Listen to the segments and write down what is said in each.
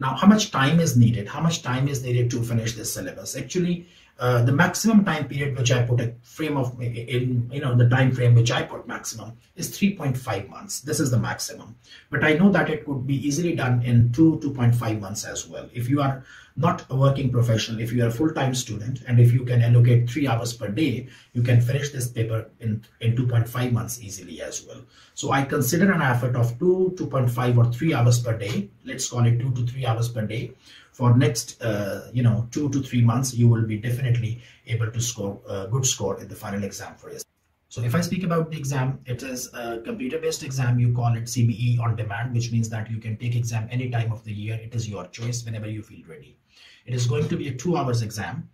Now, how much time is needed? How much time is needed to finish this syllabus? Actually, the maximum time period which I put a frame of in, the time frame which I put maximum is 3.5 months. This is the maximum, but I know that it could be easily done in 2.5 months as well. If you are not a working professional, if you are a full-time student, and if you can allocate 3 hours per day, you can finish this paper in 2.5 months easily as well. So I consider an effort of 2.5 or 3 hours per day. Let's call it 2 to 3 hours per day. For next 2 to 3 months, you will be definitely able to score a good score in the final exam for SCE. So if I speak about the exam, it is a computer-based exam. You call it CBE on demand, which means that you can take exam any time of the year. It is your choice whenever you feel ready. It is going to be a 2 hours exam.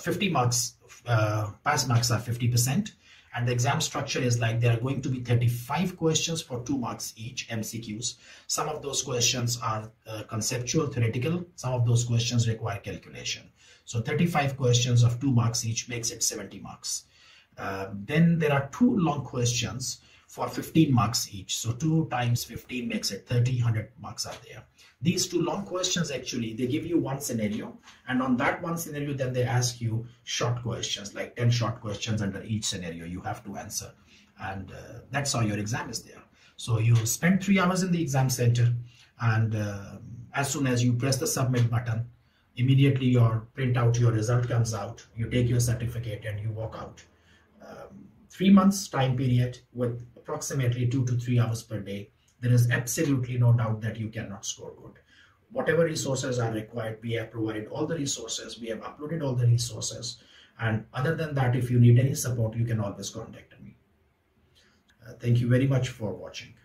50 marks, pass marks are 50%. And the exam structure is like there are going to be 35 questions for 2 marks each, MCQs. Some of those questions are conceptual, theoretical. Some of those questions require calculation. So 35 questions of 2 marks each makes it 70 marks. Then there are 2 long questions for 15 marks each. So 2 times 15 makes it 30, 100 marks are there. These 2 long questions, actually, they give you one scenario, and on that one scenario, then they ask you short questions, like 10 short questions under each scenario you have to answer. And that's how your exam is there. So you spend 3 hours in the exam center, and as soon as you press the submit button, immediately your printout, your result comes out, you take your certificate and you walk out. 3 months time period with approximately 2 to 3 hours per day. There is absolutely no doubt that you cannot score good. Whatever resources are required, we have provided all the resources, we have uploaded all the resources. And other than that, if you need any support, you can always contact me. Thank you very much for watching.